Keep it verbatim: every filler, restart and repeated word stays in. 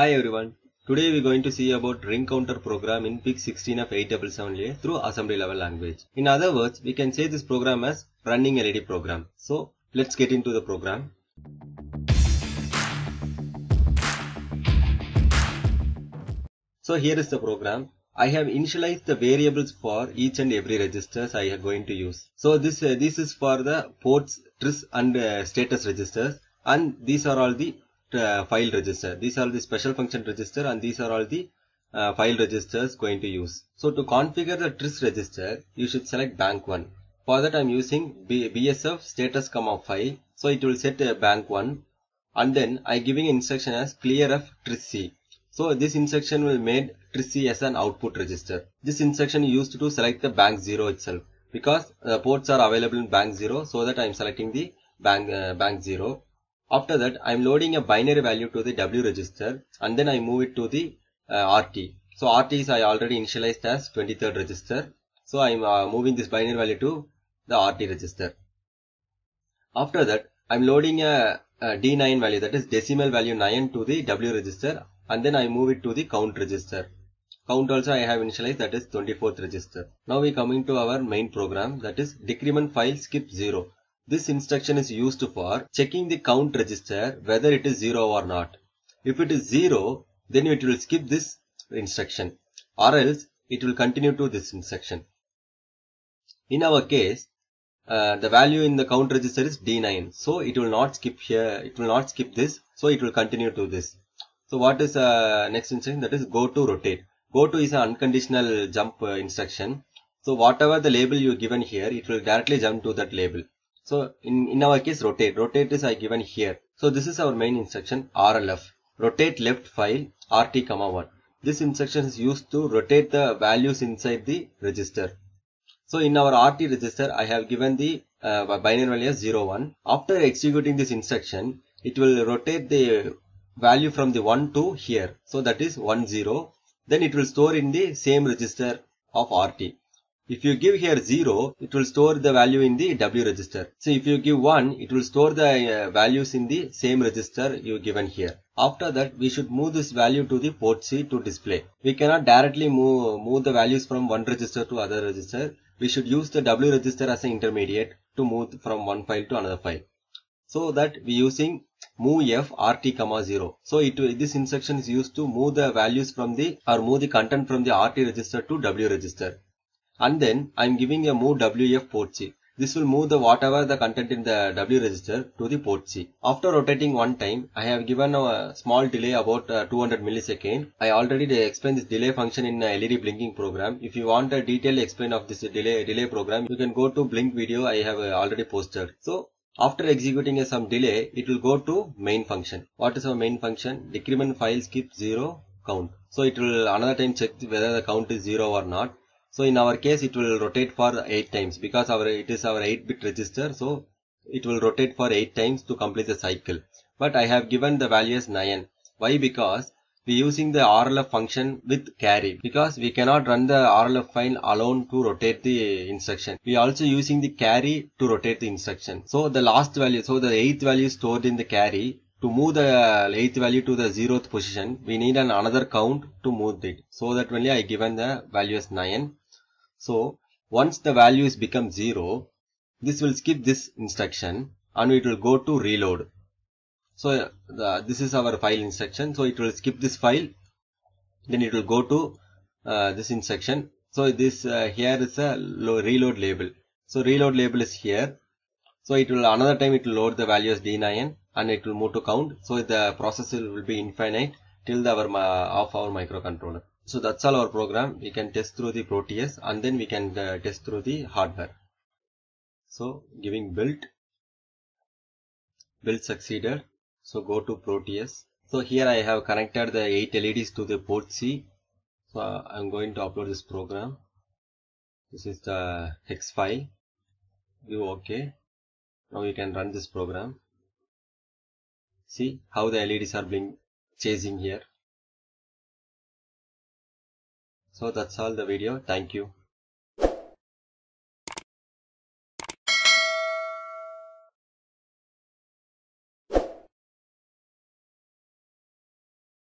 Hi everyone, today we are going to see about Ring Counter program in P I C sixteen F eight seven seven A through assembly level language. In other words, we can say this program as running L E D program. So let's get into the program. So here is the program. I have initialized the variables for each and every registers I am going to use. So this, uh, this is for the ports, tris and uh, status registers, and these are all the Uh, file register. These are the special function register and these are all the uh, file registers going to use. So to configure the tris register, you should select bank one. For that I am using B bsf status comma file. So it will set a bank one, and then I am giving instruction as clearf trisc. So this instruction will made trisc as an output register. This instruction is used to select the bank zero itself, because the ports are available in bank zero, so that I am selecting the bank, uh, bank zero. After that, I am loading a binary value to the W register, and then I move it to the uh, R T. So R T is I already initialized as twenty-third register. So I am uh, moving this binary value to the R T register. After that, I am loading a, a D nine value, that is decimal value nine, to the W register, and then I move it to the count register. Count also I have initialized, that is twenty-fourth register. Now we are coming to our main program, that is decrement file skip zero. This instruction is used for checking the count register whether it is zero or not. If it is zero, then it will skip this instruction, or else it will continue to this instruction. In our case, uh, the value in the count register is D nine, so it will not skip here, it will not skip this, so it will continue to this. So what is uh, next instruction? That is go to rotate. Go to is an unconditional jump uh, instruction. So whatever the label you given here, it will directly jump to that label. So in, in our case, rotate. Rotate is I given here. So this is our main instruction, R L F. Rotate left file R T comma one. This instruction is used to rotate the values inside the register. So in our R T register, I have given the uh, binary value as zero one. After executing this instruction, it will rotate the value from the one to here. So that is one zero. Then it will store in the same register of R T. If you give here zero, it will store the value in the W register. So if you give one, it will store the uh, values in the same register you given here. After that, we should move this value to the port C to display. We cannot directly move, move the values from one register to other register. We should use the W register as an intermediate to move from one file to another file. So that we using move F R T comma zero. So it this instruction is used to move the values from the or move the content from the R T register to W register. And then I am giving a move W F port C. This will move the whatever the content in the W register to the port C. After rotating one time, I have given a small delay about uh, two hundred milliseconds. I already explained this delay function in L E D blinking program. If you want a detailed explain of this delay delay program, you can go to blink video I have uh, already posted. So after executing uh, some delay, it will go to main function. What is our main function? Decrement file skip zero count. So it will another time check whether the count is zero or not. So in our case, it will rotate for eight times, because our it is our eight bit register, so it will rotate for eight times to complete the cycle. But I have given the value as nine. Why? Because we are using the R L F function with carry, because we cannot run the R L F file alone to rotate the instruction. We are also using the carry to rotate the instruction. So the last value, so the eighth value is stored in the carry. To move the eighth value to the zeroth position, we need an another count to move it. So that only I given the value as nine. So once the value is become zero, this will skip this instruction and it will go to reload. So the, this is our file instruction. So it will skip this file, then it will go to uh, this instruction. So this uh, here is a reload label. So reload label is here. So it will another time it will load the value as D nine and it will move to count. So the process will be infinite till the our uh, of our microcontroller. So that's all our program. We can test through the Proteus, and then we can uh, test through the hardware. So giving build. Build succeeded. So go to Proteus. So here I have connected the eight L E Ds to the port C. So uh, I'm going to upload this program. This is the hex file. Give OK. Now you can run this program. See how the L E Ds are being chasing here. So that's all the video. Thank you.